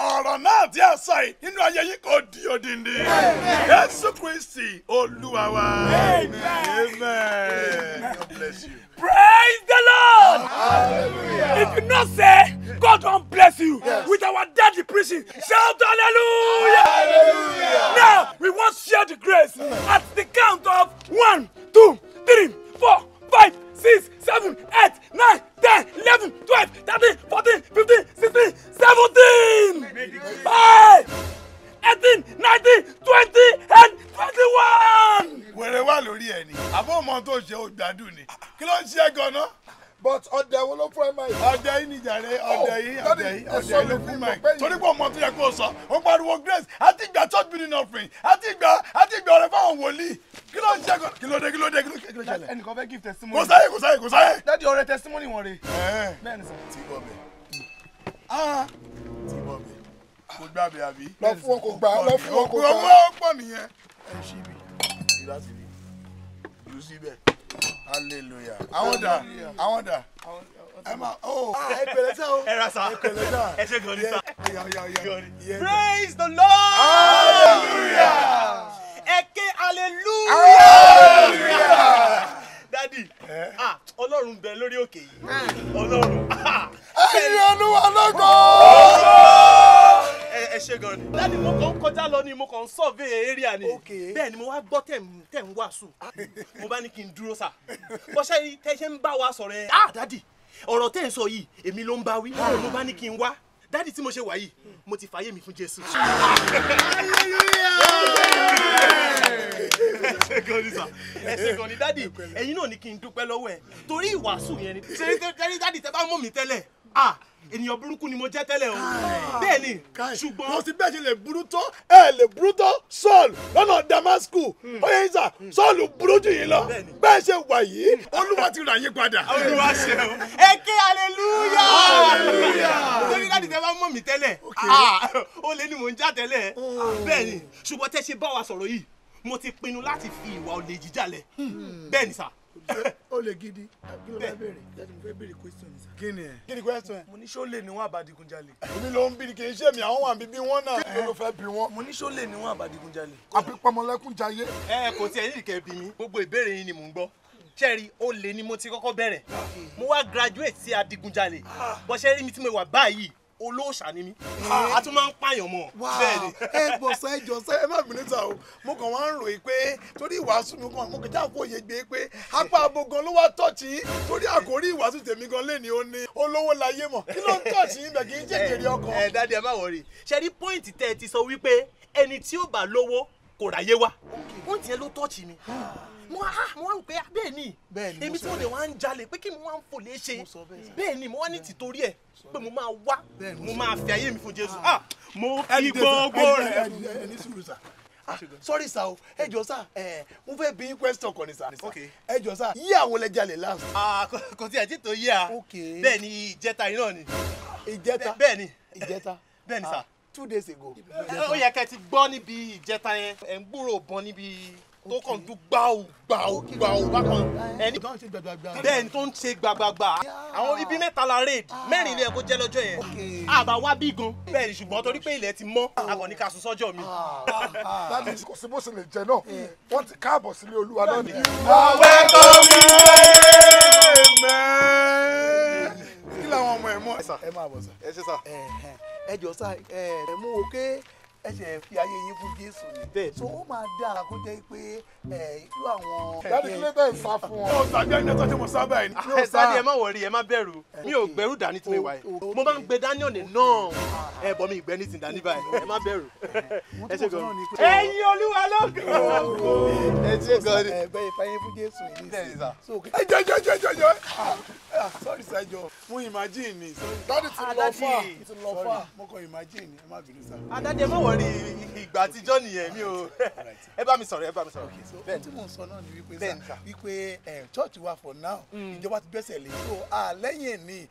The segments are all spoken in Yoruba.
Ọ̀rọ̀ náà tí a sọ yìí nínú ayé yìí kò di odindi. Jésù Kristi Olúwa wa. Amen. God bless you. Praise the Lord. Hallelujah. If you no say, God won't bless you. Yes. With our daddy preaching, shout hallelujah. Hallelujah. Now, we want to share the grace at the count of 1, 2, 3, 4, 5, 6, 7, 8, 9, 10, 11, 12, 13, 14, 15, 16, 17. 18, 19, 20, and 21. Where wa lórí ẹni? Abo mo tó ṣe o gbádùn ni. Kí ló ṣe gan-an? But ọdẹ wo ló fún ẹ máa yìí? Ọdẹ yìí nìjàre, ọdẹ yìí ló fún máa yìí. Torí pé ọmọ tó yẹ kó sọ, ó pariwo grace, àti ìgbà church building offering, àti ìgbà ọ̀rẹ́ fáwọn wòlíì. Kí ló ṣe gan-an? Kí ló ṣẹlẹ̀? Ẹnìkan fẹ́ give testimony. Kò sáyé. Dádì ọ̀rẹ́ testimony wọn rè. Bẹ́ẹ̀ni sọ. Tí bọ̀ bẹ̀. Tí bọ̀ bẹ̀. Kò gbà bẹ̀ àbí? Lọ fún wọn kò gbà. Owó pọ̀ nìyẹn. Ẹ ṣí ibi, ìlàsì ni, ìlú síbẹ̀. Hallelujah. I wonder. Emma, oh. Praise the Lord. Hallelujah. Eke hallelujah. Daddy. Ọlọ́run bẹ lórí òkè yìí. Ọlọ́run. Ẹ̀yin Olúwa lógo. Daddy, mo kàn kọjá lọ ni mo kàn survey area ni. Bẹ́ẹ̀ ni mo wá gbọ́ tẹ̀ ń wàásù. Mo bá ní kí n dúró sà. Bọ́sẹ̀ tẹ́ ṣe ń bá wa sọ̀rọ̀ ẹ̀. Daddy, ọ̀rọ̀ tẹ́ ń sọ yìí, èmi ló ń bá wí. Mo bá ní kí n wá. Daddy tí mo ṣe wà yìí, mo ti fàyè mi fún Jésù. Ẹ ṣé gan ni Daddy, ẹ̀yin náà ni kí n dúpẹ́ lọ́wọ́ ẹ̀. Torí ìwàásù yẹn ni. Ṣé Daddy tẹ bá mọ̀ mí tẹ́lẹ̀? Ènìyàn burúkú ni mo jẹ́ tẹ́lẹ̀ o. Bẹ́ẹ̀ ni, ṣùgbọ́n. Mo ti bẹ́ẹ̀ ṣe lè burú tó, ẹ lè burú tó Saul lọ́nà Damasku. Ó yẹ ìsà, Saul burú jù yín lọ. Bẹ́ẹ̀ ṣe wà yìí, Olúwa ti rà yín padà. Olúwa ṣe o. Ẹ ké aleluya. Aleluya. Torí láti tẹ bá mọ̀ mí tẹ́lẹ̀. Ó lé ní mò ń já tẹ́lẹ̀. Bẹ́ẹ̀ ni, ṣùgbọ́n tẹ́ ṣe bá wa sọ̀rọ̀ yìí. Mo ti pinnu láti fi ìwà olè jíjà lẹ̀. Bẹ́ẹ̀ ni sà. Olè gidi. Kí ló bá béèrè? Jẹ́ni mo fẹ́ béèrè question ni sà. Kí ni question ẹ? Mo ní ṣólè ni wọ́n àbàdigunjalè. Èmi ló ń bí ni kì í ṣe mi, àwọn wà ń bíbí wọn náà. Kí ló fẹ́ bí wọn? Mo ní ṣólè ni wọ́n àbàdigunjalè. Àbípamọ́lẹ́kún jayé. Kò tiẹ̀ ní ìkẹ́ bí mi. Gbogbo ìbéèrè yín ni mò ń gbọ́. Ṣẹ́ẹ̀rì olè ni mo ti kọ́kọ́ bẹ̀rẹ̀. Mo wá graduate sí adigunjalè. Bọ́sẹ̀rí mi tí mo wà báyìí. Olóòṣà ni mí. A tún máa ń pààyàn mọ́. Bẹ́ẹ̀ni. Ẹ gbọ́ sẹ́ ìjọsẹ́ ẹ má bínú ta o. Mo kàn wá ń ròyìn pé torí ìwàásù mi kan mo kàn já fòye gbé pé apá abo gan ló wá tọ́ọ̀tì torí àkórí ìwàásù tèmi gan lẹ́ni ó ní olówó láyé mọ̀. Kí ló ń tọ́ọ̀tì ibẹ̀ kì í jẹ́ èrè ọkàn. Daddy ẹ má wọrí. Ṣé rí pọ́ìntì tẹ́ ẹ ti sọ wípé ẹni tí ó bá lówó kò ráyé wá. Pọ́ìntì yẹn ló tọ́ọ̀tì mi. mo wá ń pẹ́ bẹ́ẹ̀ ni èmi tí mo lè wá ń jalè pé kí mo wá ń fò lè ṣe bẹ́ẹ̀ ni mo wá ní tìtorí ẹ̀ pé mo máa wá mo máa fi ayé mi fún Jésù mo fi gbogbo rẹ̀. Sorry sir o ẹ jọ̀ọ́ sir mo fẹ́ bi question kan ni sir ẹ jọ̀ọ́ sir yí àwọn lẹ jalè last. Kò tí ẹ ti tó yí a bẹ́ẹ̀ ni ìjẹta iná ni. Ìjẹta bẹ́ẹ̀ ni sir. 2 days ago. Ó yẹ kẹ́ ti gbọ́ níbi ìjẹta yẹn ẹ̀ ń gbúrò bọ́n níbi tó kàn tún gbàù bákan ẹni bẹ́ẹ̀ tó ń ṣe gbàgbàgbà àwọn ibi mẹ́ta la raid mẹ́rin ilé ẹ̀kọ́ jẹ́ lọ́jọ́ yẹn àbá wá bí gan bẹ́ẹ̀ ni ṣùgbọ́n torí pé ilẹ̀ ti mọ́ akọni ká sùn sọ́jọ́ mi. Láti kò sí bó ṣe lè jẹ náà wọ́n ti káàbọ̀ sílé Olúwa náà ni. Ọ̀wẹ́ tó mi mẹ́. Kí làwọn ọmọ ẹ̀ mọ́ ẹ máa bọ̀ sá. Ẹ ṣe sá. Ẹ jọ sá ẹ mú òkè ẹ ṣe fi ayé yín fún Jésù ni so ó máa dára kó jẹ́ pé irú àwọn. Daddy kí ló dé ìsá fún ọ. Mo sàbí ẹni tó ṣe mo sábà ẹni. Daddy ẹ má wọrí ẹ má bẹ̀rù mi ò gbẹ̀rù dání tí mi wà yìí mo máa ń gbé dání ọ̀nà náà bọ́ mi ìgbẹ́ ní ti dání báyìí ẹ má bẹ̀rù ẹ ṣe gan. Ẹyin Olúwa lógo ẹ ṣe gan ni. Bẹ́ẹ̀ ìfẹ́ yín fún Jésù yìí ní ìsìn. Ẹjọ sorry sir jọ mo imagine ni. Daddy ti lọ fà mo kàn imagine ẹ má bínú sir. worry. Àti John yẹn mi o ẹ bá mi sọ̀rọ̀ ẹ bá mi sọ̀rọ̀. Bẹ́ẹ̀ni tí mò ń sọ náà ni wípé church wa for now ìjọba ti gbẹ́sẹ̀ lé so lẹ́yìn ní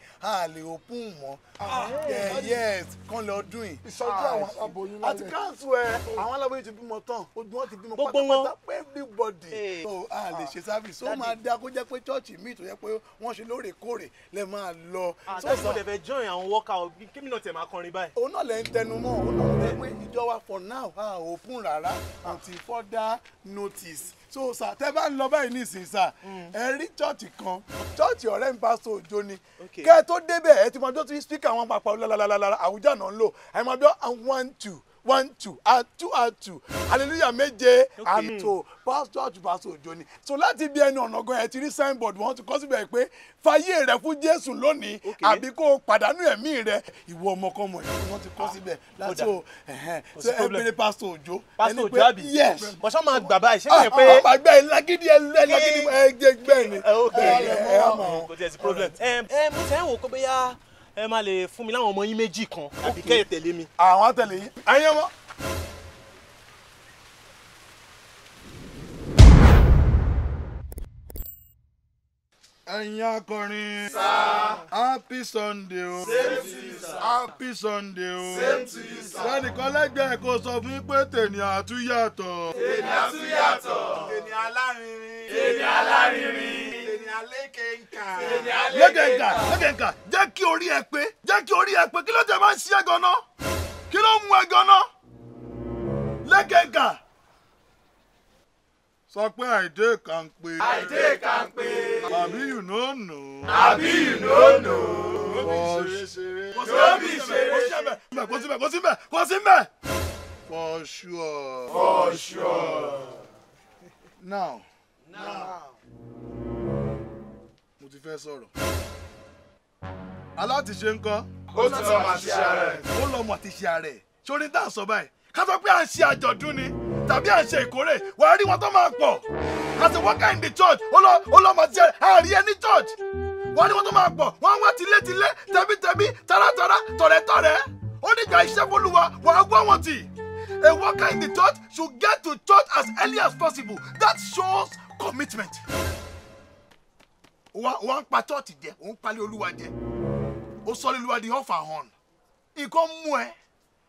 lè open mọ́ yes kan lọ dùn yìí. Ìsọjú àwọn aboyún lálẹ́ àti káàsù ẹ̀ àwọn aláboyún ti bímọ tán ojú wọn ti bímọ pátápátá everybody so lè ṣe service ó máa dá kó jẹ́ pé church mi tó yẹ pé wọ́n ṣe lóòrèkóòrè lè máa lọ. Àtẹ̀sán tẹ̀fẹ̀ join àwọn workout kémi náà tẹ̀ máa kọrin báyìí. Òun náà lẹ́ ń tẹnu mọ́ òun náà lẹ́ pé ìjọba for now òpin rárá until further notice so sir tẹ bá ń lọ báyìí nísìnyí sir ẹ rí chọ́ọ̀chì kan chọ́ọ̀chì ọ̀rẹ́ mi Pásítọ̀ Òjó ni kẹ́ ẹ tó débẹ̀ ẹ ti mọ ọjọ́ tí spíkà wọn papọ̀ lọ́lọ́lọ́lọ́ àwùjọ náà ń lò ẹ mọ ọjọ́ 1 2 1 2 and 2 and 2 hallelujah méje and to Pásítọ̀ Pásítọ̀ Òjó ni so láti bí ẹni ọ̀nà gan ẹ ti rí signboard wọn ti kọ́ síbẹ̀ pé fàyè rẹ fún Jésù lónìí àbí kó o pàdánù ẹ̀mí rẹ ìwọ ọmọkọ́mọ yìí wọ́n ti kọ́ síbẹ̀ láti o ẹ bèrè Pásítọ̀ Òjó. Pásítọ̀ Òjó àbí bọ́sọ́ máa gbà báyìí ṣé kìí pé. àpá gbẹ lágídí ẹlẹ́gídí ẹgbẹ́ ni ẹ á mọ̀ ọ́n. kò tẹ̀ sí problem. mo fẹ́ wò kó bóyá ẹ máa lè fún mi láwọn ọmọ yín méjì kan àbí kẹ́ ẹ tẹ̀lé mi. àwọn tẹ̀lé yín. ayé wọn. Ẹ̀yin akọrin. Sá. Happy Sunday o. Same to you sir. Happy Sunday o. Same to you sir. Lẹ́nìkan lẹ́gbẹ̀ẹ́ kò sọ fún pé tèmi àtúnyàtọ̀. Tèmi àtúnyàtọ̀. Tèmi alárinrin. Tèmi alárinrin. Tèmi alékèǹkà. Tèmi alékèǹkà. Lékèǹkà jẹ́ kí orí ẹ pé kí ló jẹ́ máa ń ṣí ẹ gan-an? Kí ló ń mú ẹ gan-an? Lékèǹkà. Sọ pé àìdè kan pé. Àìdè kan pé. Àbí you no know. Àbí you no know. Kò ṣeré. Kò bí ṣeré. Kò síbẹ̀. For sure. For sure. Now. Mo ti fẹ́ sọ̀rọ̀. Aláàtìṣe ń kọ́. Ó ti lọ́mọ àti ṣe ara ẹ̀. Ṣorin tá a sọ báyìí. Ká sọ pé à ń ṣe àjọ̀dún ni. Tàbí à ń ṣe ìkórè wàá rí wọn tó máa pọ̀ as a worker in the church olómọdé àárí ẹni church wàá rí wọn tó máa pọ̀ wọn wá tilétilé tẹbítẹbí taratara tọ̀rẹ́tọ̀rẹ́ ó nígbà iṣẹ́ fÓlúwa wàá gbọ́ wọn tì. A worker in the church should get to church as early as possible. That shows commitment. Wọ́n ń pa church jẹ òun palẹ̀ Olúwa jẹ ó sọ Olúwa di off and on nǹkan mú ẹ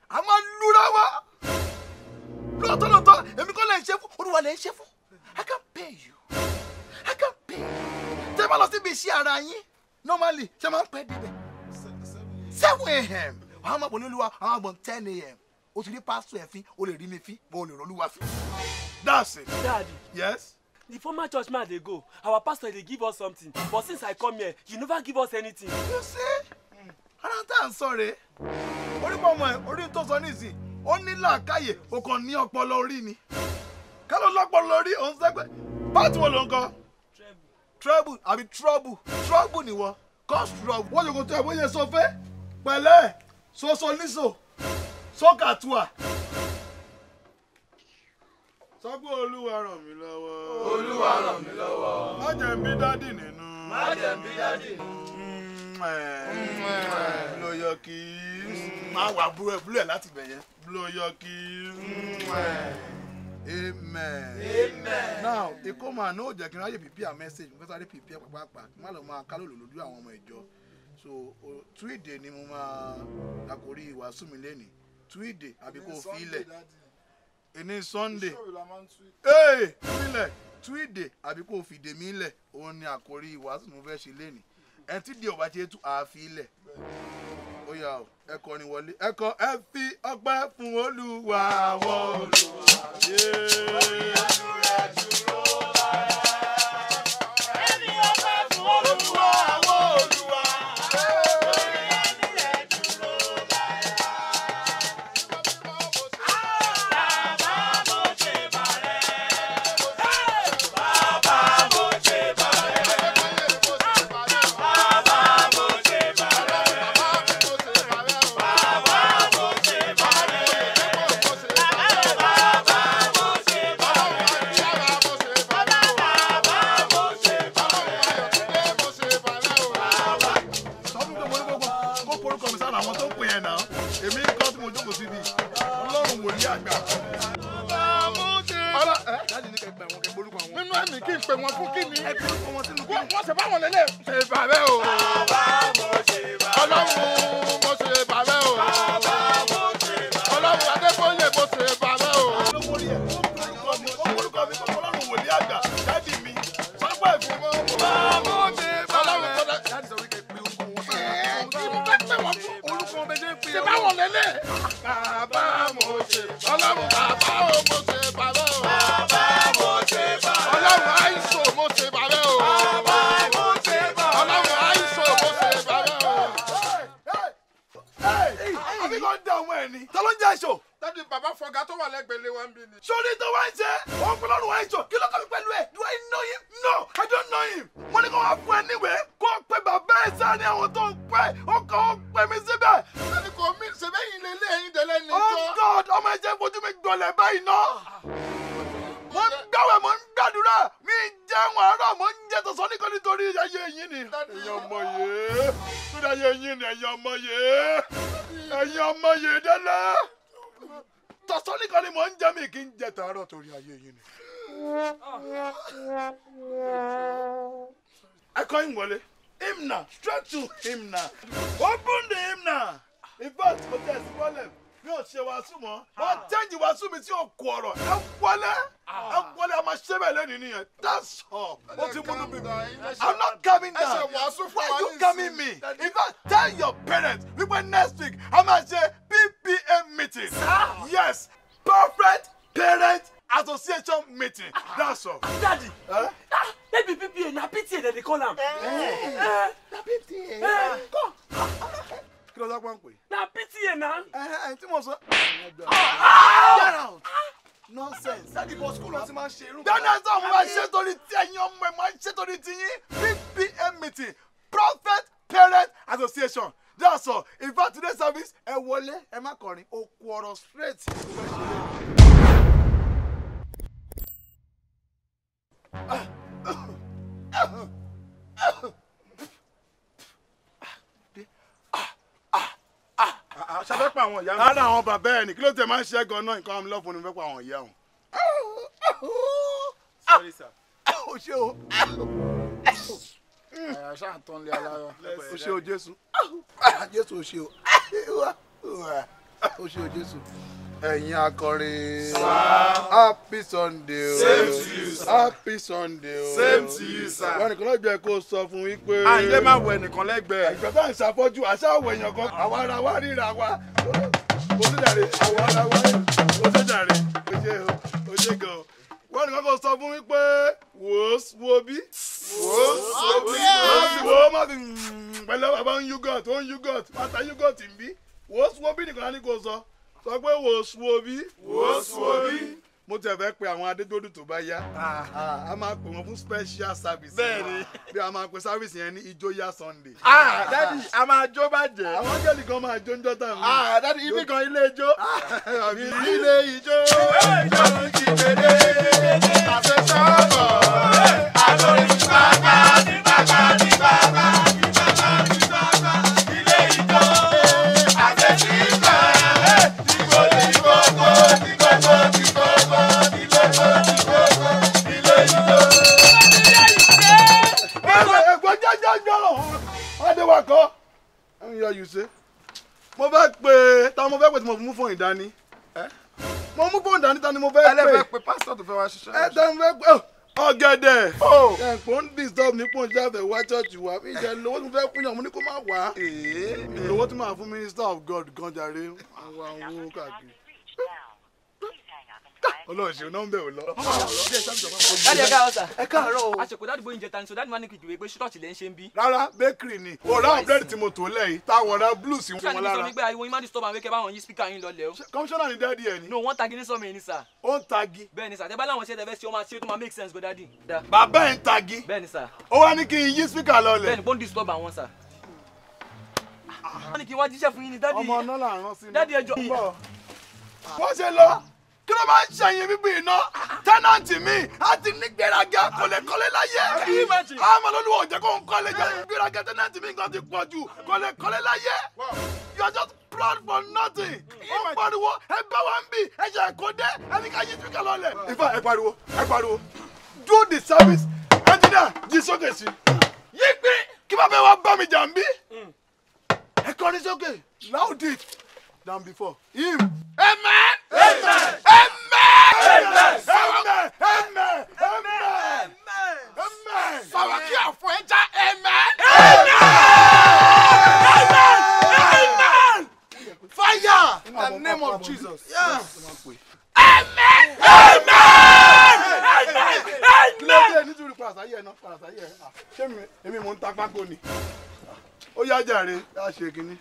a máa lura wa. Lọ́tọ̀lọ́tọ̀ èmi kọ́ lè ṣe fún Olúwa lè ṣe fún I can pay you tẹ́ ẹ bá lọ síbi iṣẹ́ ara yín normally ṣe máa ń pẹ́ débẹ̀ 7 a.m. àwọn ọmọ àgbọ̀n ní Olúwa àwọn àgbọ̀n 10 a.m. o ti rí pásítọ̀ ẹ̀ fín o lè rí mi fín bó o lè rọ́lúwa fín. That's it. Daddy. Yes. The former church man dey go our pastor dey give us something but since I come here you never give us anything. You see ara tá à ń sọ rèé orí pọ̀ mọ́ ẹ̀ orí tó sọ nísìnyí ó ní làákàyè o kàn ní ọpọlọ orí ni ká ló lọpọlọ orí òun sẹgbẹ báàtì wọn ló ń kọ trouble àbí trouble ni wọn cause trouble wọn yòókù tó ẹ bóyá sọ fẹ pẹ̀lẹ́ soso níso sókàtúà sọ pé Olúwa ràn mí lọ́wọ́ má jẹ́ n bí dádì nínú blow your kiss. Má wà búrò ẹ̀ búlò ẹ̀ láti bẹ̀yẹ. Blow your kiss. Amen. Now, ìkómọ àná ò jẹ́ kí n ráyè prepare message mo fẹ́ sáré prepare pàápàá kí n má lọ máa ká lòlò lójú àwọn ọmọ ìjọ. So, Tuesday ni mo máa àkórí ìwàásù mi lénìí. Tuesday àbí kò fi ilẹ̀. Èní Sunday. Ilẹ̀ Tuesday àbí kò fi dèmí ilẹ̀. Òun ni àkórí ìwàásù mo fẹ́ ṣe lénìí. Ẹni tí di ọba ti tú àfi ilẹ̀ ó yá o ẹ kọrin wọlé ẹ kọ ẹ fi ọpẹ́ fún Olúwa wọ Olúwa yé. nínú ẹ̀mí kí n pè wọ́n fún kí ni. Ẹ pè wọ́n sínú kí ni. Wọ́n ṣe báwọn lélẹ̀. Ṣé bàbá o? Bàbá mo ṣe bàbá. Ọlọ́run mo ṣe bàbá o. Bàbá mo ṣe bàbá. Ọlọ́run Adébóyè mo ṣe bàbá o. Olórí ẹ̀ ó kórúkọ mi kọ́kọ́ lọ́rùn wòlíì àgbà dáàdì mi. Pápá ìfún mọ́. Bàbá mo ṣe bàbá. Ọlọ́run kọ́dà. Dáàdì sọ wípé pé orúkọ wọn fún mi. Orúkọ bàbá fọ̀gá tó wà lẹ́gbẹ̀ẹ́ lé wa ń bí ni. Sori tó wá ń ṣe òun pẹ̀lú ọ̀rùn àìsàn kí ló kọ́ mi pẹ̀lú ẹ̀. Do I know him? No, I don't know him. Wọ́n ní kó wá fún ẹ níwèé kó o pe bàbá ẹ̀ sáà ní àwọn tó ń pẹ́ ó kọ́ ó pẹ́ mi síbẹ̀. Sani kò mí ṣẹbẹ́ yìí lé lé ẹyin dẹ́lẹ́ ní jọ. Oh God, ọmọ ẹ̀jẹ̀ fojú mi gbọ̀lẹ̀ báyìí ná. Mo ń gbàwẹ̀, mo ń gbàdúrà, mi ń jẹun àárọ̀, mo ń jẹ tọ̀sán nìkan nítorí ayé yín ni. Ẹ̀yin ọmọ yèé, nítorí ayé yín ni ẹ̀yin ọmọ yèé dẹ́lẹ́. Tọ̀sán nìkan ni mò ń jẹ́ mi kí n jẹ tààrọ̀ torí ayé yìí ni. I call him Wale. Hymna, straight to hymna. Open the hymna. In fact, kò tẹ̀ sí wọlé. Mi ò ṣe wàásù mọ́. Wọ́n tẹ́jì wàásù mi tí ò kú ọ̀rọ̀. Ẹ wọlé a máa ṣe bẹ́ẹ̀ lẹ́nu nìyẹn. That's all. Ó ti múnú mi. I'm not coming down. Ẹ ṣe wàásù fún wa nísìnyí. Why you coming me? In fact, tell your parents wípé next week a máa ṣe PPM meeting. Yes, Perfect Parent Association meeting. That's all. Daddy, maybe PPA na PTA dem dey call am. Na PTA. Come. Kí ló dá pọ́n pé? Na PTA na. Tí mo sọ. Get out. Nonsense. Daddy for school ló ti máa ń ṣe irú. Dáná sọ mo máa ṣe torí tí ẹ̀yin ọmọ ẹ̀ máa ń ṣe torí ti yín. PPA meeting, Prophet Parent Association. That's all. In fact, today's service, ẹ wọlé, ẹ má kọrin, ó kú ọ̀rọ̀ straight. Ṣàfẹ́ pa àwọn ìyá wọn. Lára àwọn bàbá ẹ̀ ní kí ló tẹ̀ máa ń ṣe gan-an nǹkan ọmọ lọ́fun ni fẹ́ pa àwọn ìyá wọn. Sorry sir. Ó ṣe o. Àyà ṣáà tán lé aláyọ̀. Ó ṣe o Jésù. Jésù ó ṣe o. Ó ṣe o Jésù. Ẹ̀yin akọrin. Happy Sunday o. Same to you sir. Happy Sunday o. Same to you sir. Wọ́n nìkan lọ́jọ́ kó sọ fún yín pé. Àyè máa wọ ẹnìkan lẹ́gbẹ̀ẹ́. Ìjọba ń ṣàfọ́jú àṣà àwọ̀ èèyàn kan. Àwa ara wa ríra wa. Mo ṣe jàre. Àwa ara wa. Mo ṣe jàre. Ó ṣe o. Ó ṣe gan-an. Wọ́n nìkan kó sọ fún yín pé wo bí. Wo bí. Wo má fi pẹ̀lú bàbá ń yúgọ̀t. Ó ń yúgọ̀t. Bàtà yúgọ̀t ń bí. Wo bí nìkan ni kò sọ. Sọ pé wo suwobi. Mo tẹ̀ fẹ́ pe àwọn adédọ́dù tó bá yá. A máa pè wọ́n fún special service. Bẹ́ẹ̀ni. Bí a máa pe service yẹn ní Ìjóyà Sunday. Dádì, a máa jó bàjẹ́. Àwọn jẹ́lì kan máa jó ń jọ́tà mi. Dádì, ibi kan ilé ijó. Ilé ijó. Ìjọ kì í péré. Àṣẹ sọ́ọ̀bọ̀. Àlórí bàbá ní bàbá ní bàbá. Adéwakọ, I'm here you say. Mo fẹ́ pé ta mo fẹ́ pé tí mo mú fóònù dání. Mo mú fóònù dání ta ni mo fẹ́ pé. Ẹlẹ́fẹ́ pé pásítọ̀ tó fẹ́ wá ṣiṣẹ́. Ta ni mo fẹ́ pé ọ̀gẹ̀dẹ̀. Ẹ̀pọ̀ ń disturb mi pọ̀ ṣáà fẹ́ wá church wa. Mi jẹ́ lówó tí mo fẹ́ fún yàn mo ní kó má wá. Lówó tí màá fún minister of God gan jàre. Àwọn owó káàkiri. Ọlọ́run ṣe ọ̀nà ń bẹ̀ ò lọ. Dádì ẹ̀ka ọ̀sà. Ẹ̀ka ọ̀rọ̀ o. Àṣekò dádì bóyin jẹta ni so dádì máa ní kí ìdìbò pé ṣúrọ̀tì lẹ́ ń ṣe ń bí. Rárá bẹ́kìrì ni. Ọ̀rá ọ̀bẹ́rì tí mo tò lẹ́yìn táwọn ọ̀rá blues sí wọn lára. Ṣé àníṣe nígbà ìwọ yín máa disturb àwọn wíkẹ́ báwọn yí spíkà yín lọ lẹ̀ o? Kọ́míṣọ́nà ni dádì ẹ̀ ni. No, wọ́n tagi ní sọ́mi ẹ̀ ni sà. Ó ń tagi. Bẹ́ẹ̀ni sà, tẹ́bá láwọn ṣe tẹ́fẹ́ sí ọmọ àṣírí tó máa make sense go dádì. Bàbá ẹ̀ ń tagi. Bẹ́ẹ̀ni sà. Ó wá ní kí n yí spíkà lọ lẹ̀. Bẹ́ẹ̀ni, bó ń disturb àwọn sà. Wọ́n ní kí wá jíṣẹ́ fún yín ni dádì. Ọmọ ọ̀nà là ń rán sí mi. Dádì ẹjọ́. Wọ́n ṣe lọ kí ló máa ń ṣẹ̀yìn bíbí iná tẹ́nàntì mi àti nígbéraga kò lè kọ́lé láyé àmọ́ lọ́lọ́wọ́ òjẹ́ kó ń kọ́lé jẹ́ nígbéraga tẹ́nàntì mi nǹkan ti pọ̀ jù kò lè kọ́lé láyé you are just proud for nothing ó pariwo ẹ bá wa ń bì ẹ ṣe ẹ̀kọ́ dé ẹni ká yí túkẹ́ lọ́lẹ̀. Ifá ẹ pariwo do the service. Engineer, this okay, see. Yekbe, kiba be wa ba mi jambi. Ekon is okay. Loud it than before. Him. Amen. Amen. Amen. Amen. Amen. Amen. Amen. Sawakia fuenja. Amen. Amen. Amen. Fire in the name of Jesus. Yes. Amen. Amen. Amen. Ó yá jàre a ṣe kíní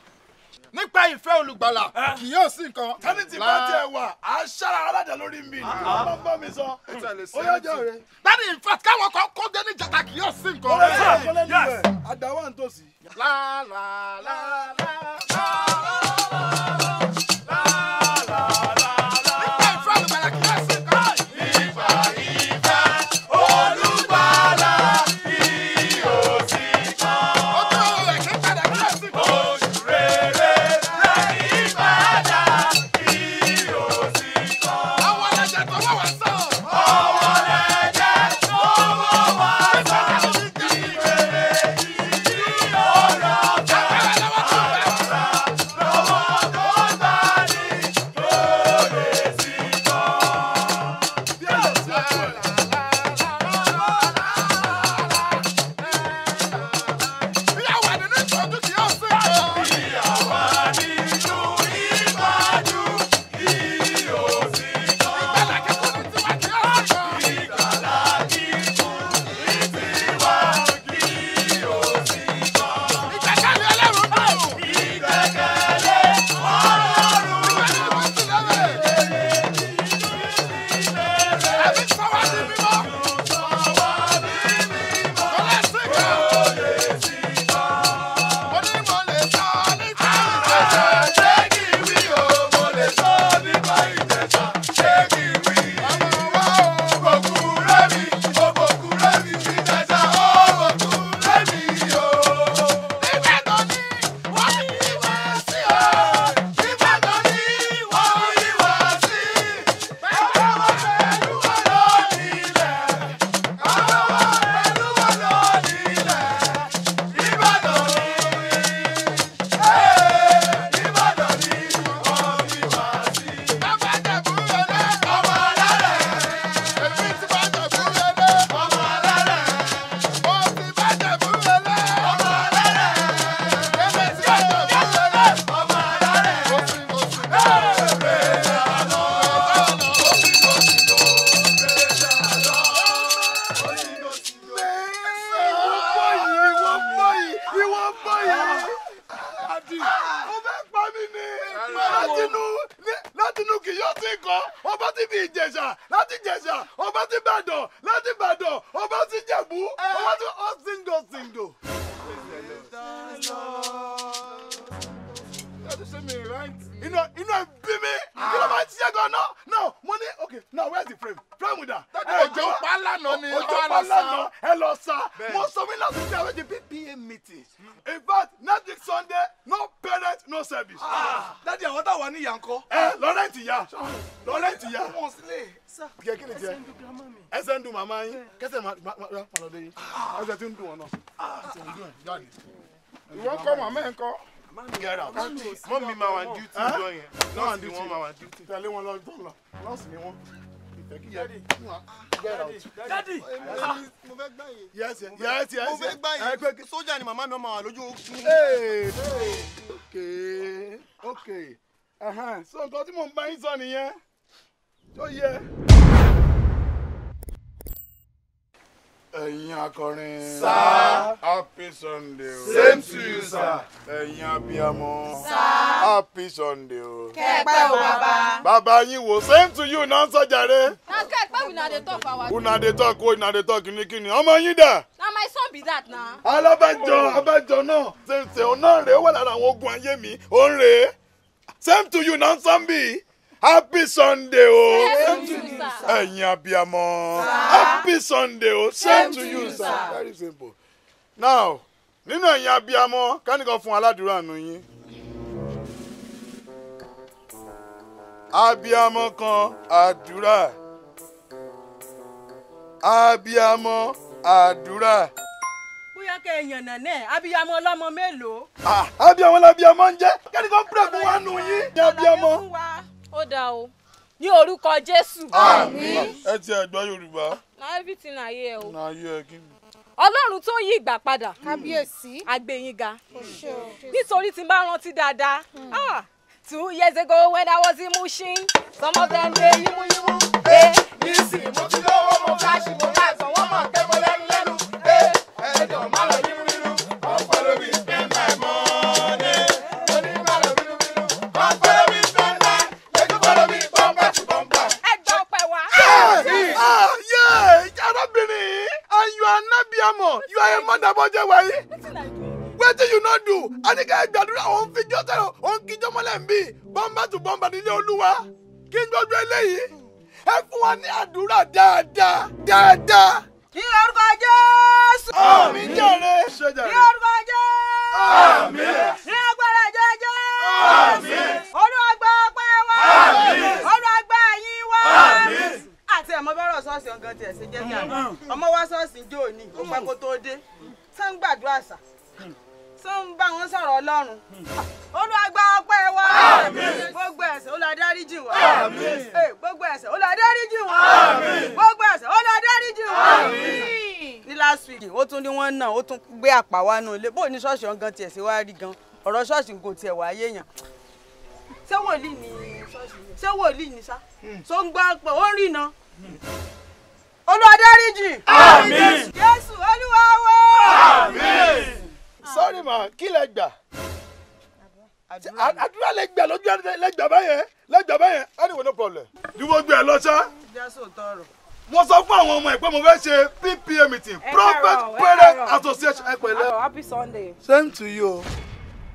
nípa ìfẹ́ olùgbàlà kì yóò sí nǹkan tani ti bá ti wà a sara alaja lórí mi ni baba bá mi sọ ó yá jàre that in fact ka won ko de ni jata kì yóò sí nǹkan yes adawa ntosi la la la la. So nǹkan tí mò ń bá yín sọ nìyẹn tó yẹ. Ẹ̀yin akọrin. Sir. Happy Sunday o. Same to you sir. Ẹ̀yin abiyamọ. Sir. Happy Sunday o. Kẹ́pẹ́ o bàbá. Bàbá yín wo same to you náà sọ jàre. Na kẹ́pẹ́ una dey talk for our. Una dey talk o una dey talk kìnnìkìnnì ọmọ yín dà. Na my son be that na. Alábàjọ abájọ náà ṣe ṣe ọ̀nà rẹ̀ wà lára àwọn ogun ayé mi ó ń rè é. Same to you, now, Sambi. Happy Sunday, oh. Same to you, sir. Abiyamọ. Happy Sunday, oh. Same to you, sir. Very simple. Now, nínú ẹ̀yin abiyamọ, kí a kọ́kọ́ fún aládùúrà nínú yín. Abiyamọ kan àdúrà. Abiyamọ àdúrà. Bóyá kẹ́ èèyàn nànẹ́, abiyamọ ọlọ́mọ mélòó. Abiyamọ labiyamọ ń jẹ́. Kẹ́nìkan pray fún wa nù yín. Ní abiyamọ. Ó dáa o, ní orúkọ Jésù. Àmín. Ẹ ti ẹ̀ gbọ́ Yorùbá. Na everything na yé ẹ o. Na yé ẹ kí ni? Ọlọ́run tó yí ìgbà padà. Kábíyèsí. Àgbẹ̀yìnga. Nítorí tí n bá rántí dáadáa. 2 years ago when I was in Mushin, some of them were yimu. Hey, listen, mo ti lówó mo flash mo life, so one man came lẹ́nu. Hey, hey, don't matter yimu, come follow me, spend my money. Don't matter yimu, come follow me, spend my. Let you follow me, bumper to bumper. Ẹ jọ pé wa. Yeah, arábìnrin, and you are not biamo, you are a mother boje wa yi. What do you not do? And the guy that on video, on Kijomalembi, Bomba to Bomba, the Olúwa, King of Relay, everyone Àdúrà, da. You are gorgeous. Amen. You are gorgeous. Amen. You are gorgeous. Amen. Olúwa gbà yín wá. Amen. Àti ọmọ bẹ̀rẹ̀ ṣọ́ọ̀ṣì ọ̀gá tiẹ̀ ṣe jẹ́ kí ọmọ wá ṣọ́ọ̀ṣì jọ ni, ó pa kó tó dé. Sàn gbàdúrà sà. Sọ́n bá wọn sọ̀rọ̀ Ọlọ́run. Olúwa gba ọpẹ́ wa. Gbogbo ẹ̀ṣẹ̀ Olúwa dáríjì wa. Gbogbo ẹ̀ṣẹ̀ Olúwa dáríjì wa. Gbogbo ẹ̀ṣẹ̀ Olúwa dáríjì wa. Ní last week, ó tún ní wọ́n náà, ó tún gbé àpá wa nù ilé. Bó ní ṣọ́ọ̀ṣì ọ̀gán tiẹ̀ ṣe wá rí gan. Ọ̀rọ̀ ṣọ́ọ̀ṣì kò tiẹ̀ wá yé èèyàn. Ṣé wòlíì ni ṣọ́ọ̀ṣì? Ṣé wòlíì ni sá? Tó ń gbọ́ pé ó ń rìnà. Olúwa dáríjì. Jésù Olúwa wa. Sorry ma, kí lẹ gbà? Àdúrà lẹ gbà lójú ẹni lẹ gbà báyẹn, anyway no problem. Dúró gbé ẹ lọ sá. Mo sọ fún àwọn ọmọ ẹ̀ pé mo fẹ́ ṣe PPA meeting, Prophet Parent Association. Ẹ pẹ̀lẹ́. Happy Sunday. Same to you.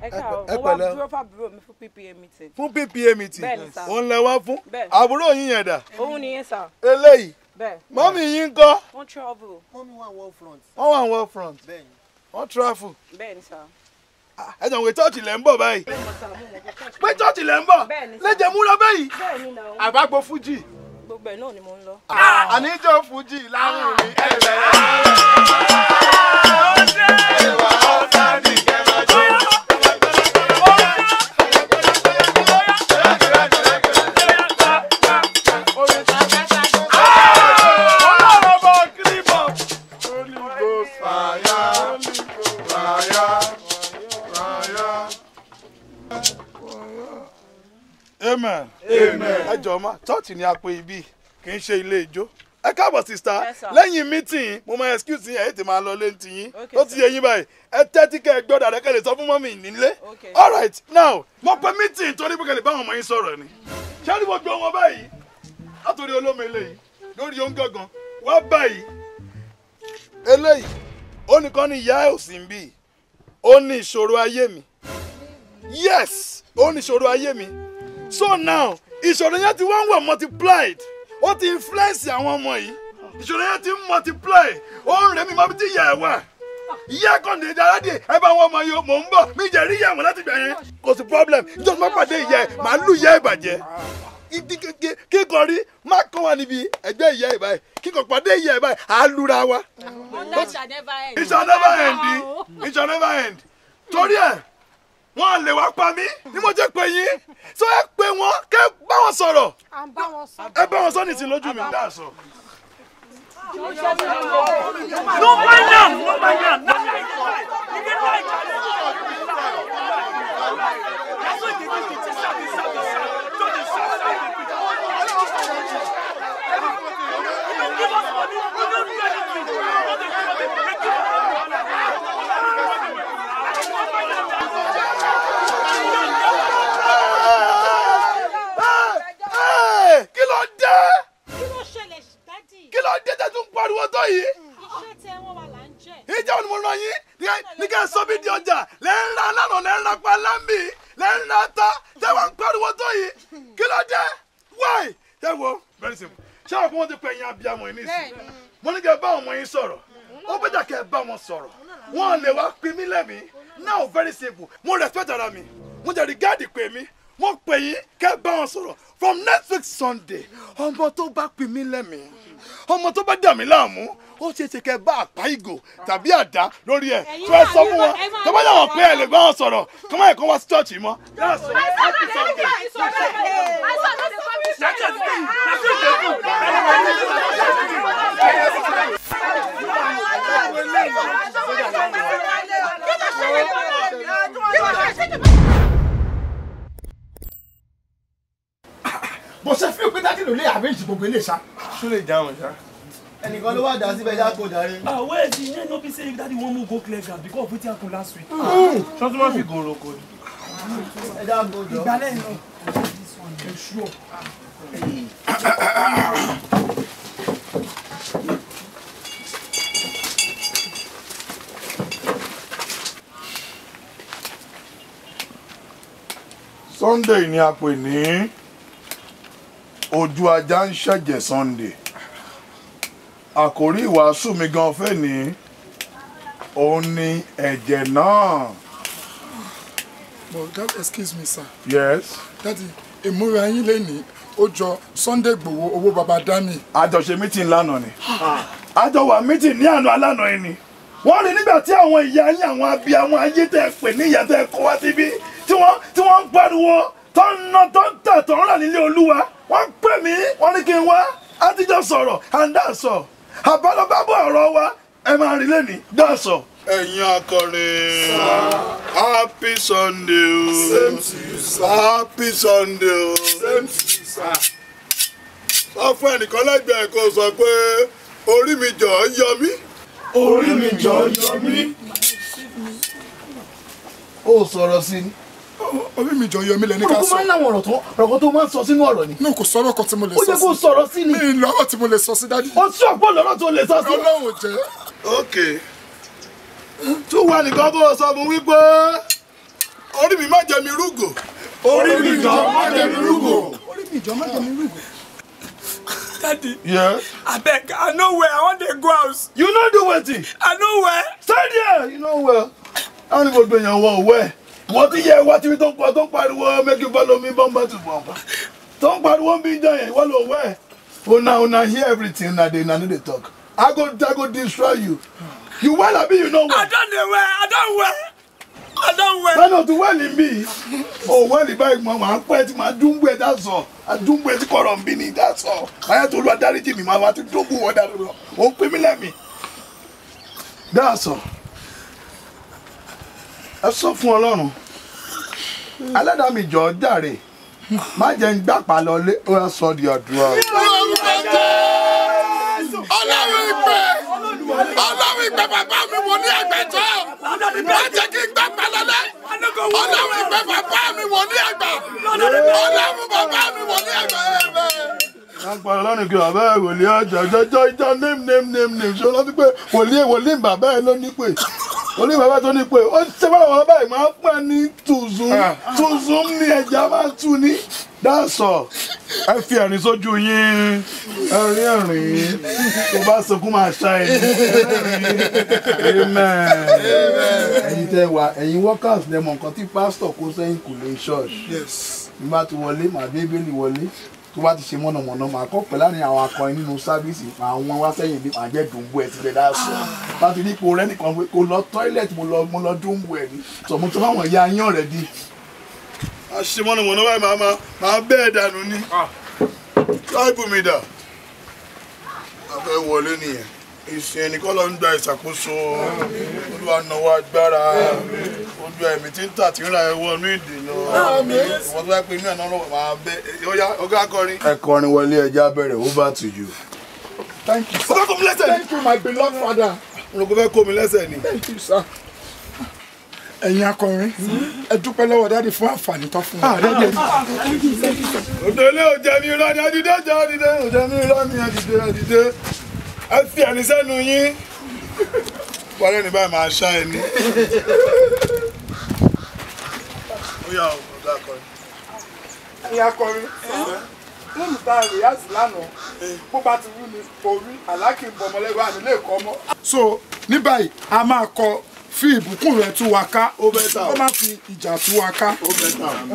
Ẹ pẹ̀lẹ́. Mo wá dúró fàbúrò mi fún PPA meeting. Fún PPA meeting? Bẹ́ẹ̀ni sá. Òun lẹ wá fún? Bẹ́ẹ̀ni. Àbúrò yín yẹn dà? Òun nìyẹn sá. Eléyìí? Bẹ́ẹ̀. Mọ́mì yín ńkọ́? Wọ́n travel. Mọ́mì wà world front. Wọ́n wà world front. Bẹ́ẹ̀ni. Wọ́n travel. Bẹ́ẹ̀ni sá. Ẹ jẹ́ òwe church lẹ́ ń bọ̀ báyìí. Pé church lẹ́ ń bọ̀. Lẹ́jẹ̀ mú lọ báyìí. Bẹ́ẹ̀ni nà o. Àbágbo Fújì. Gbogbo ẹ̀ náà ni mò ń lọ. Àníjọ́ Fújì láwọn mi. Ẹ̀rẹ̀ ẹ̀wà ọ̀sán ni kẹ́mọ̀ jẹ́. Amen. Amen. Ẹ jọ̀ọ́ ma, chọ́ọ̀chì ni a pe ibi, kì í ṣe ilé ijó. Ẹ káàbọ̀ sister, lẹ́yìn meeting, mo máa excuse yín, ẹ̀yìn tí máa lọ lé ní tiyín. Ó ti yẹ yín báyìí, ẹ tẹ́tí kẹ́ ẹ gbọ́dọ̀ rẹ kẹ́ lè sọ fún mọ́mì nílé. All right, now, mo pe meeting torí pé kẹ́ lè bá àwọn ọmọ yín sọ̀rọ̀ ni. Ṣé ní gbogbo wọn báyìí? Látòrí olómi eléyìí, lórí oúngangan, wá báyìí. Eléyìí, ó nìkan ni ìyá òsì ń bì, ó ní ìṣòro ayé mi. Yes, ó ní ìṣòro ayé mi. So now, ìṣòro yẹn ti wọ́n wọ̀ multiplied, ó ti influence àwọn ọmọ yìí, ìṣòro yẹn ti multiply, ó ń rẹ̀ mí mọ́ bí ti yẹ ẹ̀ wà. Ìyá kan ní ìdáradì ẹ bá wọn ọmọ yìí mò ń bọ̀, mi jẹ́ rí ìyá wọn láti gbà yẹn. Kò sí problem, ìjọba máa pàdé ìyá ẹ̀, màá lù ìyá ìbàjẹ́. Kíkọ rí má kọ́ wa níbi ẹgbẹ́ ìyá ẹ̀ báyìí, kíkọ pàdé ìyá ẹ̀ báyìí, á lura wa. It shall never end. It shall never end. Torí ẹ̀. Wọ́n lè wá pa mí ni mo jẹ́ pé yín tó ẹ pé wọ́n kẹ́ bá wọn sọ̀rọ̀ ẹ bá wọn sọ nìsín lójú mi dáa sọ. ló bá yàn ló bá yàn náà ìdí ló ìjà ló ń sọ ìdí ló ń sọ yàtọ̀ ìdí ti ti sábì sábì sábì tó ti sábì sábì ìdí ló ń sọ ní ìdí ló ń sọ ní ìdí ló ń sọ ní ìdí. Kí ló dé? Kí ló ṣẹlẹ̀ dádì? Kí ló dé tẹ́ tún pariwo tó yìí? Iṣẹ́ tẹ wọ́n wà là ń jẹ. Ìjẹ́ òní mo ràn yín ní kẹ́ ẹ sọ bí di ọjà lẹ́ńra lánàá lẹ́ńra pa lámbì lẹ́ńra ta tẹ́ wọ́n pariwo tó yìí. Kí ló dé? Why? Ẹ wo very simple. Ṣé àwọn kí wọ́n ti pè yín abiyamọ yìí nísìnyí? Mo ní kẹ́ ẹ bá ọmọ yín sọ̀rọ̀. Ó bẹ́jà kẹ́ ẹ bá wọn sọ̀rọ̀. Wọ́n lè wá pin mí lẹ́mìí. Now very simple. Mo respect ara mi. Mo jẹ́ regard pè mí. Mon pays, quel bon solo. From next week Sunday, on va tomber avec Milami. On va tomber dans Milamu. On sait ce qu'est bas, paigo. T'as bien d'à, l'orient. Tu es sans moi. T'as pas dans mon père le bon solo. Comment est-ce qu'on va se toucher moi? Bon, ça fait peut-être le lait avec du bobelé, ça. Sous les dents, ça. And you go lower than the better go there. Ah, where the name no be say that the one who go clear ground because we take am last week. Something man fit go loco. That go there. Igbalẹ no. This one, I'm sure. Sunday ni a pè ní Ojú ajá ń ṣẹ̀jẹ̀ Sunday. Àkòrí ìwàásù mi gan fẹ́ ni òun ni ẹ̀jẹ̀ náà. But God excuse me sir. Yes. Daddy, ìmúra yín lénìí ó jọ Sunday Igboho owó baba Dami. Àjọṣe meeting lánàá ni. Àjọ wà meeting ní àná alánàá yìí ni. Wọ́n rí nígbà tí àwọn ìyá yín àwọn abí àwọn ayé tẹ́ pè ní ìyá tẹ́ kó wá síbí tí wọ́n ń pariwo tó ń ná tó ń tà tó ń rà nílé Olúwa. Wọ́n pè mí wọ́n ní kí n wá àtijọ́ sọ̀rọ̀ àǹdàsọ̀. Àbálọ́bábọ̀ ọ̀rọ̀ wa ẹ máa rí lẹ́ni dáàsọ̀. Ẹ̀yin akọrin happy Sunday o. Same to you sir. Happy Sunday o. Same to you sir. Sọ fún ẹnìkan lẹ́gbẹ̀ẹ́ kó sọ pé orí mi jọ̀ọ́ yọ mí. Orí mi jọ̀ọ́ yọ mí. Ó sọ̀rọ̀ sí ni. Orí mi jọ̀ọ́ yọ mí lẹ́ni ká sọ. Olùkọ́ máa ń láwọn ọ̀rọ̀ tó máa ń sọ sínú ọ̀rọ̀ ni. Nù kò sọ̀rọ̀ kan tí mo lè sọ sí. Ó jẹ́ kó sọ̀rọ̀ sí ni. Mi lọ́rọ̀ tí mo lè sọ sí dádì. O sí ọ̀pọ̀ lọ́rọ̀ tó lè sọ sí. Ọlọ́run jẹ́. Ok. Túwọ̀ nìkan bó sọ fún wípé orí mi má jẹ mi rúgò. Orí mi jọ̀ọ́ má jẹ mi rúgò. Orí mi jọ̀ọ́ má jẹ mi rúgò. Daddy. Yes. Abeg, I know where I want to go house. You no do wetin. I know where. Stay there. You know where. I only go do your work where. Wọ́n ti yẹ wá tí mi tó ń pariwo make you follow me bumper to bumper. Tó ń pariwo bí ìjà yẹn wọ́n lò wẹ̀. Una hear everything una no dey talk. I go destroy you. You well abi you no well. I don wear. Bẹ́ẹ̀ni òtún wẹ́ẹ̀lì mi. O wẹ́ẹ̀lì báyìí mo máa ń pẹ́ tí màá dúnbù ẹ̀ dáṣọ. Àdúnbù ẹ̀ tí kọ̀rọ̀ ń bí ni dáṣọ. Báyọ̀ tó Olúwa dáríjì mi máa wá tí dúnbù wọ́n dá lọ. Ó ń pè mí lẹ́mìí. Dáṣọ. Ẹ sọ fún Ọlọ́run Ẹlẹ́dàá mi jọ̀ọ́ jàre má jẹ́ n gbàpá lọlé ó yà sọ di àdúrà. Ọlọ́run ìpè bàbá mi wò ní ẹgbẹ̀jọ́ má jẹ́ kí n gbàpá lọlé. Ọlọ́run ìpè bàbá mi wò ní ẹgbà. Ọlọ́run bàbá mi wò ní ẹgbà. Agbára lọ́nà kí bàbá ẹ̀ wòlíì ọjà jọjọ́ ìjọ name ṣe lọ́dún pé wòlíì bàbá ẹ̀ ló ní pè. Olú bàbá tó ní pé ó ṣe bá wọn báyìí máa ń pẹ́ ní tùzùm ní ẹja máa tú ní. Dáàsọ̀ ẹ fi ẹ̀rín sójú yín ẹ̀rín tó bá sunkún máa ṣá ẹni. Amen. Ẹ̀yin tẹ́ wà ẹ̀yin workers lẹ mọ̀ nǹkan tí pásítọ̀ kó sẹ́yìn kù lé church. Bí bá ti wọlé màá bébélì wọlé tó bá ti ṣe mọ̀nàmọ̀nà máa kọ́ pẹ̀lú láàrin àwọn akọrin nínú sábìsì máa wọ́n wá sẹ́yìn bí máa jẹ́ dùnbù ẹ̀ síbẹ̀ dáàsọ̀ bá ti dípò rẹ nìkan pé kò lọ tọ́ílẹ̀tì mo lọ dùnbù ẹ̀ ni sọ̀mù tó báwọn ya yán rẹ̀ di. a ṣe mọ̀nàmọ̀nà báyìí máa bẹ́ẹ̀ dànù ni láìpù mi dà a fẹ́ wọlé nìyẹn ìsìn ẹnì kọ́ ló ń gba ìṣàkóso Olúwa náwó agbára ojú ẹ̀mí tí ń tà tí ń ra ẹwọ́ inú ìdènà ọmọ tó bá pè ní àná lọ́wọ́ máa bẹ ọgá akọrin. Ẹ kọrin wọlé ẹja bẹ̀rẹ̀ over to you. Thank you sir. Thank you my beloved father. Olùkọ́ fẹ́ kó mi lẹ́sẹ̀ ni. Thank you sir. Ẹ̀yin akọrin ẹ dúpẹ́ lọ́wọ́ dáàdì fún àǹfààní tó fún wa. Òdòlé ò jẹ́ mi rán ni adìde ò jẹ́ mi rán ni adìde. A fi ẹni sẹ́nu yín wọlé ní báyìí máa ṣá ẹni. Ó yà ó ọ̀gá akọrin. Ẹ̀yin akọrin lónìí tá a rìhásì lánàá bó bá ti wú ni kò rí àlákì ń bọ̀ ọmọlẹ́gbẹ́ àmì lè kọ́ mọ́. So ní báyìí a máa kọ Fille, pourquoi tu waka? Over town. Comment fille, tu waka? Over town.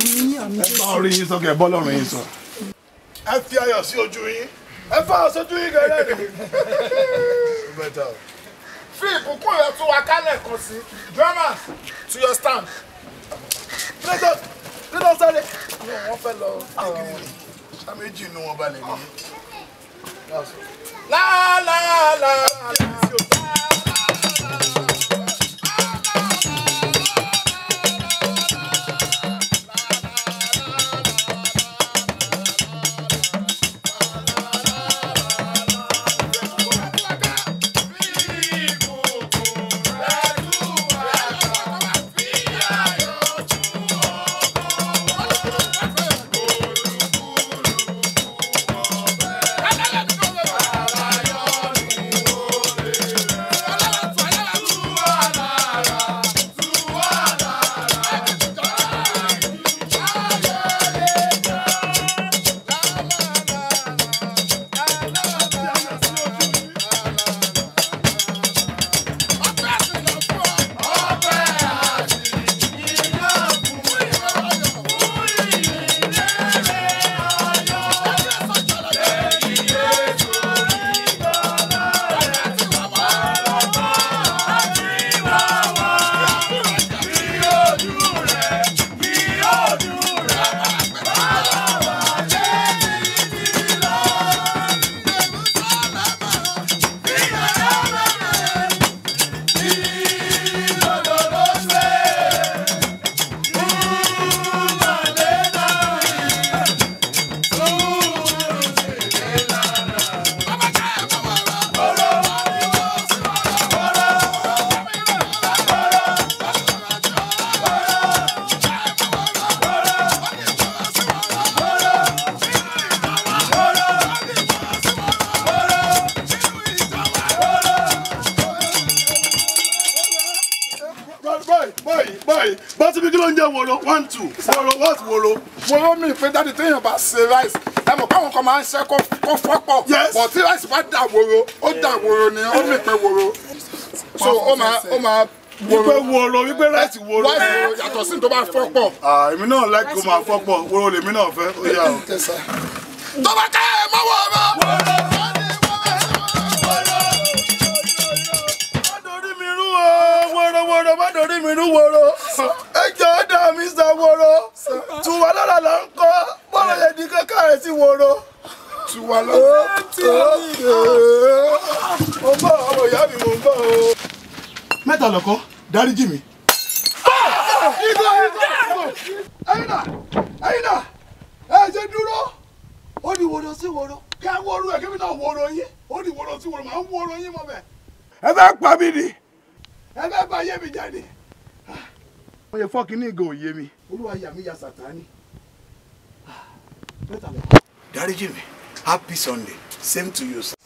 Same to you, sir.